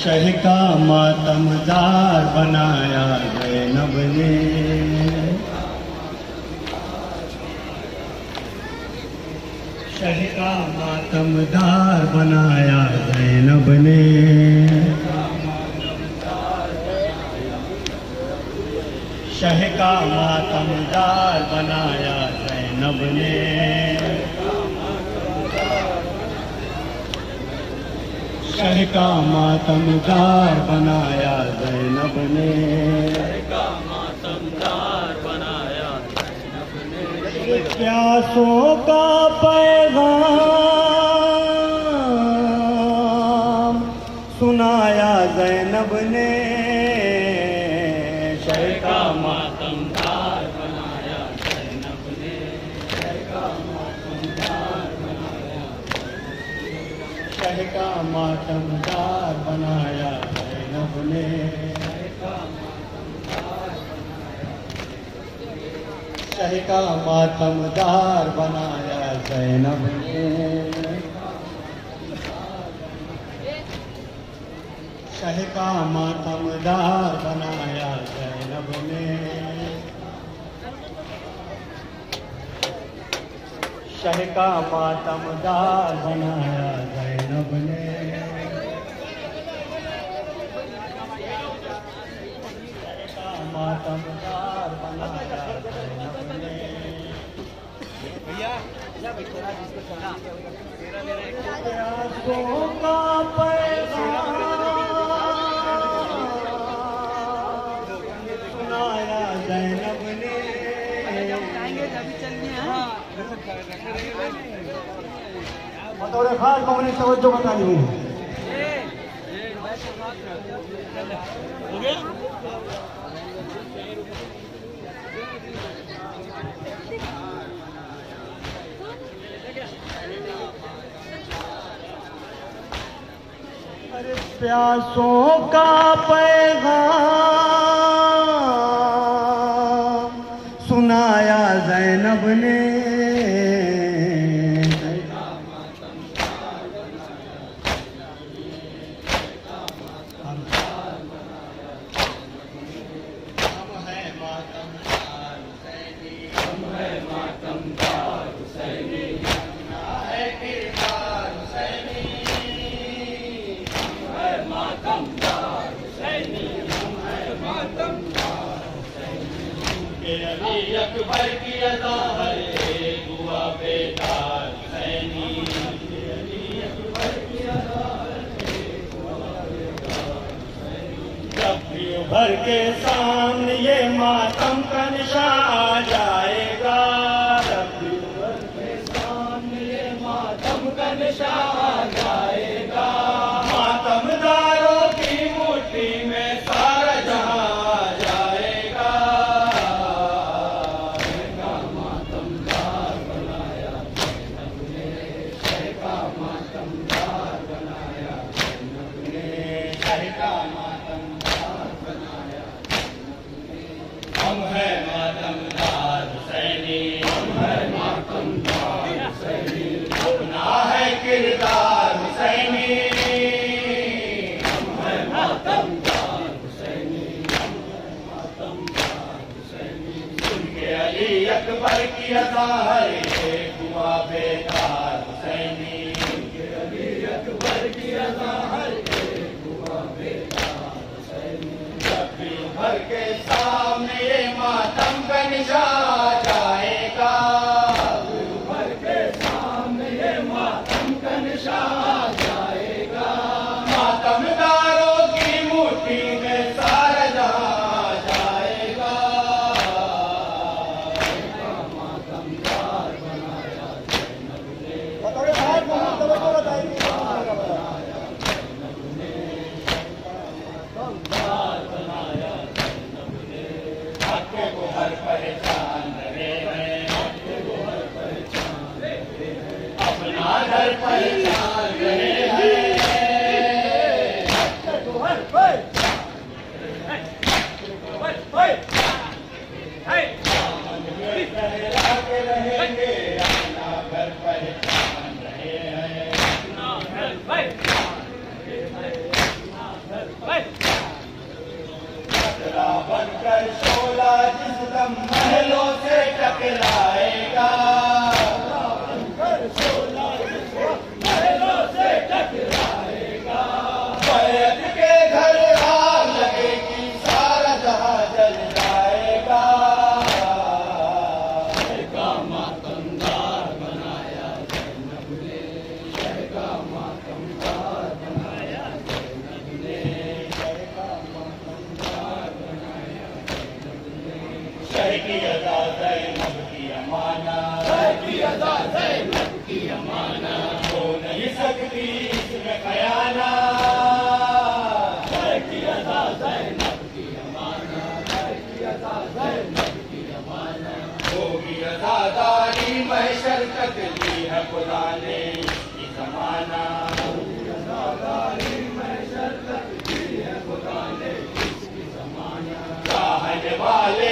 शह का मातमदार बनाया ज़ैनब ने। शह का मातमदार बनाया ज़ैनब ने। शह का मातमदार बनाया ज़ैनब ने। शह का मातमदार बनाया ज़ैनब ने। प्यासों का पैगाम सुनाया ज़ैनब ने। शह का मातमदार बनाया ज़ैनब ने। शह का मातमदार बनाया ज़ैनब ने। शह का मातमदार बनाया ज़ैनब ने। शह का मातमदार बनाया ज़ैनब ने। शह का मातमदार बनाया ज़ैनब ने। शह का मातमदार बनाया ज़ैनब ने। भैया सुनाया ज़ैनब ने। बतौर खास हमने तवज्जो बतानी है। अरे प्यासों का पैगाम सुनाया ज़ैनब ने। अकबर की अदा हर एक हुआ बेदार हुसैनी। अकबर की अदा हर एक हुआ बेदार हुसैनी। जब भी उभर के सामने ये मातम का निशान आ जाएगा। जब भी उभर के सामने ये मातम का निशान आ जाएगा। मातमदारों की मुट्ठी में सारा जहां आ जाएगा। अकबर की अदा हर एक हुआ बेदार हुसैनी। अकबर की अदा हर एक हुआ बेदार हुसैनी। जब भी उभर के सामने ये मातम का निशान आ जाएगा। जब भी उभर के सामने ये मातम का निशान आ जाएगा। मातमदारों की मुट्ठी में सारा जहां आ जाएगा। टकराएगा, महलों से टकराएगा, बैत के घर आग लगेगी, सारा जहां जल जाएगा। शह का मातमदार बनाया ज़ैनब ने, शह का मातमदार बनाया ज़ैनब ने, शह का मातमदार बनाया ज़ैनब ने। शह की अदा ज़ैनब की अमानत, शह की अदा ज़ैनब की अमानत, सकती इसमें खयाना। शह की अदा ज़ैनब की अमानत, शह की अदा ज़ैनब की अमानत, होगी अदादारी महशर तक, दी है खुदा ने ये ज़माना। होगी अदादारी महशर तक, दी है खुदा ने इसकी ज़माना। चाहने वाले